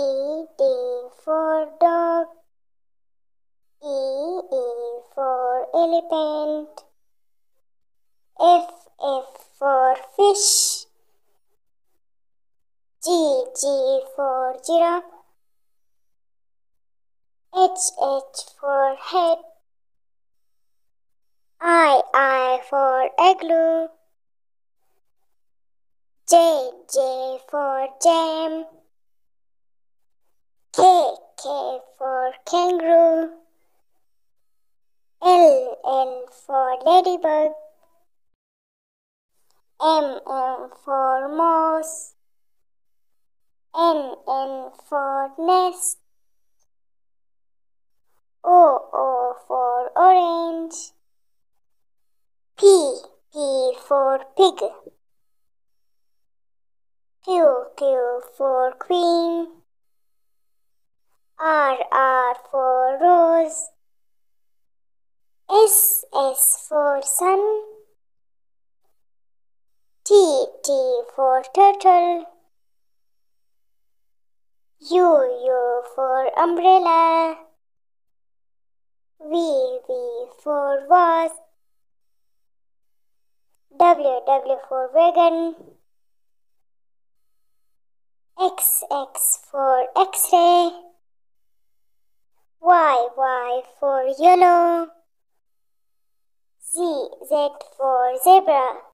D for dog, E for elephant, F for fish, G for giraffe, H for head, I for igloo, J for jam, K for kangaroo, L for ladybug, M for mouse, N for nest, O for orange, P for pig, Q for queen, R for rose, S for sun, T for turtle, U for umbrella, V for wasp, W for wagon, X for X-ray, Y for yellow, Z for zebra.